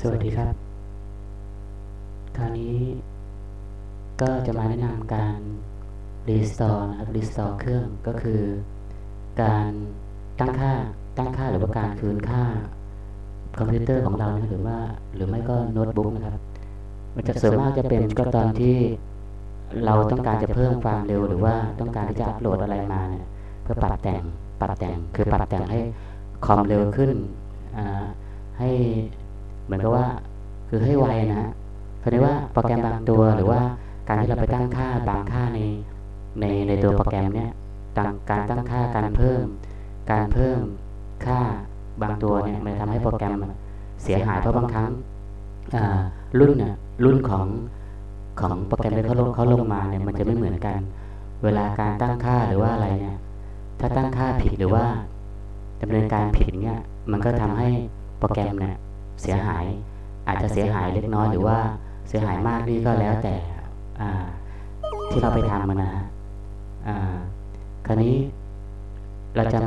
สวัสดีครับคราวนี้ก็จะมาแนะนำการรีสตอร์นะครับรีสตอร์เครื่องก็คือการตั้งค่าหรือว่าการคืนค่าคอมพิวเตอร์ของเรานะหรือไม่ก็โน้ตบุ๊กนะครับมันจะส่วนมากจะเป็นก็ตอนที่เราต้องการจะเพิ่มความเร็วหรือว่าต้องการที่จะอัปโหลดอะไรมาเนี่ยเพื่อปรับแต่งคือปรับแต่งให้คอมเร็วขึ้นให้เหมือนกับว่าคือให้ไวนะฮะเพราะนี่ว่าโปรแกรมบางตัวหรือว่าการที่เราไปตั้งค่าบางค่าในตัวโปรแกรมเนี้ยการตั้งค่าการเพิ่มค่าบางตัวเนี่ยมันทำให้โปรแกรมเสียหายเพราะบางครั้งรุ่นของโปรแกรมที่เขาลงมาเนี่ยมันจะไม่เหมือนกันเวลาการตั้งค่าหรือว่าอะไรเนี่ยถ้าตั้งค่าผิดหรือว่าดำเนินการผิดเนี่ยมันก็ทำให้โปรแกรมเนี่ยเสียหายอาจจะเสียหายเล็กน้อยหรือว่าเสียหายมากนี่ก็แล้วแต่ที่เราไปทำมันนะคราวนี้เราจะ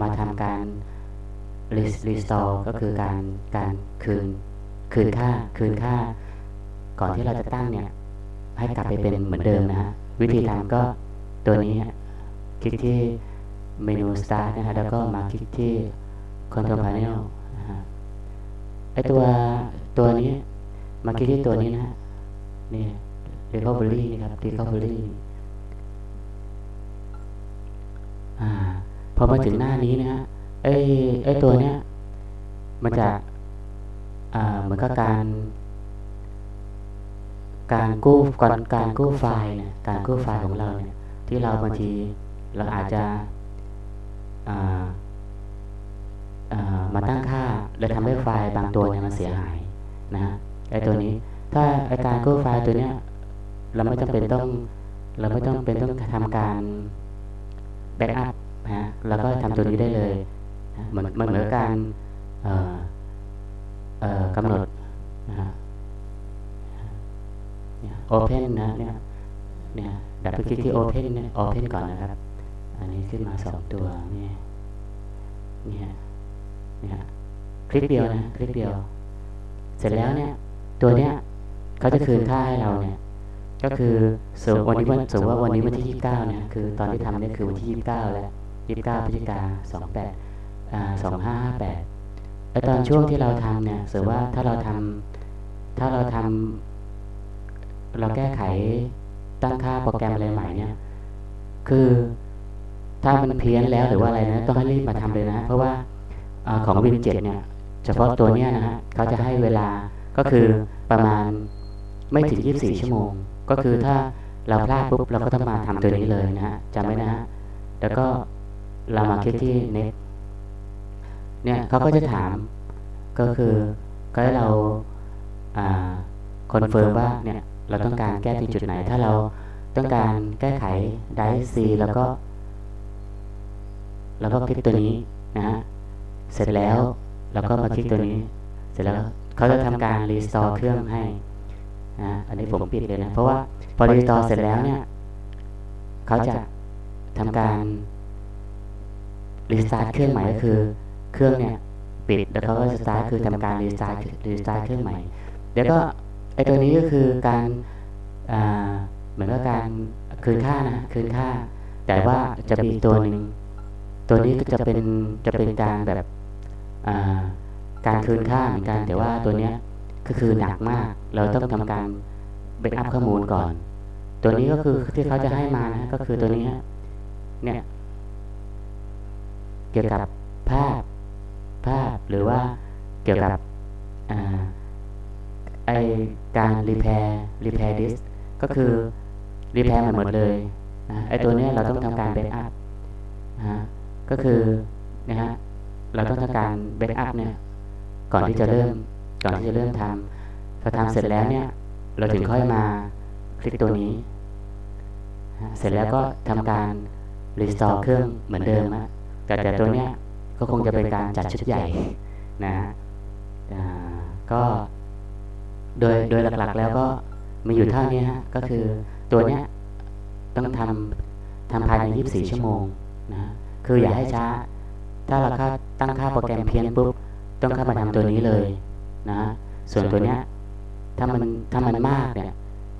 มาทำการรีสตอร์ก็คือการคืนค่าก่อนที่เราจะตั้งเนี่ยให้กลับไปเป็นเหมือนเดิมนะฮะวิธีทำก็ตัวนี้คลิกที่เมนู Start นะฮะแล้วก็มาคลิกที่ Control Panel นะฮะไอตัวนี้มาคลิกที่ตัวนี้นะฮะนี่ Recovery นะครับ Recovery พอมาถึงหน้านี้นะฮะไอตัวเนี้ยมันจะเหมือนกับการกู้ไฟล์เนี่ยการกู้ไฟล์ของเราเนี่ยที่เราบางทีเราอาจจะมาตั้งค่าและทำให้ไฟล์บางตัวเนี่ยมันเสียหายนะฮะไอตัวนี้ถ้าไอการกู้ไฟล์ตัวเนี้ยเราไม่จำเป็นต้องทำการแบ็กอัพฮะแล้วก็ทำตัวนี้ได้เลยเหมือนการกำหนดนะฮะ Open นะเนี่ยดับคลิกที่ Open เนี่ย Open ก่อนนะครับอันนี้ขึ้นมา2ตัวนี่ฮะคลิกเดียวนะคลิกเดียวเสร็จแล้วเนี่ยตัวเนี้ยเขาจะคืนค่าให้เราเนี่ยก็คือวันนี้วันที่29เนี่ยคือตอนที่ทำเนี่ยคือวันที่29แล้ว29พฤศจิกายน2558แต่ตอนช่วงที่เราทำเนี่ยถือว่าถ้าเราทำเราแก้ไขตั้งค่าโปรแกรมอะไรใหม่เนี่ยคือถ้ามันเพี้ยนแล้วหรือว่าอะไรนะต้องให้รีบมาทำเลยนะเพราะว่าของWin7เนี่ยเฉพาะตัวเนี้ยนะฮะเขาจะให้เวลาก็คือประมาณไม่ถึง24ชั่วโมงก็คือถ้าเราพลาดปุ๊บเราก็ต้องมาทำตัวนี้เลยนะฮะจำไว้นะฮะแล้วก็เรามาคลิกที่ Nextเนี่ยเขาก็จะถามก็คือก็ให้เราคอนเฟิร์มว่าเนี่ยเราต้องการแก้ที่จุดไหนถ้าเราต้องการแก้ไขไดซ์ซีแล้วก็คลิกตัวนี้นะฮะเสร็จแล้วเราก็มาคลิกตัวนี้เสร็จแล้วเขาจะทำการรีสตอร์เครื่องให้นะอันนี้ผมปิดเลยนะเพราะว่าพอรีสตอร์เสร็จแล้วเนี่ยเขาจะทำการรีสตาร์ทเครื่องใหม่ก็คือเครื่องเนี่ยปิดแล้วเขาก็สตาร์ทคือทำการรีสตาร์ทเครื่องใหม่เดี๋ยวก็ไอตัวนี้ก็คือการเหมือนกับการคืนค่านะคืนค่าแต่ว่าจะมีตัวหนึ่งตัวนี้ก็จะเป็นการแบบการคืนค่าเหมือนกันแต่ว่าตัวเนี้ยก็คือหนักมากเราต้องทำการแบ็กอัพข้อมูลก่อนตัวนี้ก็คือที่เขาจะให้มานะก็คือตัวนี้เนี่ยเกี่ยวกับภาพหรือว่าเกี่ยวกับไอการรีแพร์ดิสก็คือรีแพร์มันหมดเลยนะไอตัวนี้เราต้องทำการแบ็กอัพนะก็คือนะฮะเราต้องทำการแบ็กอัพเนี่ยก่อนที่จะเริ่มทำพอทำเสร็จแล้วเนี่ยเราถึงค่อยมาคลิกตัวนี้เสร็จแล้วก็ทำการรีสตอร์เครื่องเหมือนเดิมนะแต่ตัวเนี้ยก็คงจะเป็นการจัดชุดใหญ่นะก็โดยหลักๆแล้วก็มีอยู่เท่านี้ฮะก็คือตัวเนี้ยต้องทำภายใน24ชั่วโมงนะคืออย่าให้ช้าถ้าเราตั้งค่าโปรแกรมเพี้ยนปุ๊บต้องเข้ามาทำตัวนี้เลย นะส่วนตัวเนี้ยถ้ามันมากเนี่ย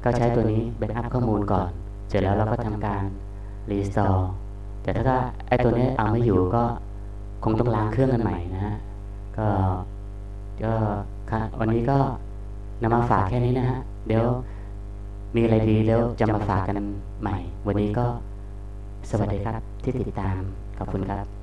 ก็ใช้ตัวนี้แบ็กอัพข้อมูลก่อนเสร็จแล้วเราก็ทำการรีสตอร์แต่ถ้าไอตัวนี้เอาไม่อยู่ก็คงต้องล้างเครื่องกันใหม่นะฮะก็วันนี้ก็นำมาฝากแค่นี้นะฮะเดี๋ยวมีอะไรดีแล้วจะมาฝากกันใหม่วันนี้ก็สวัสดีครับที่ติดตามขอบคุณครับ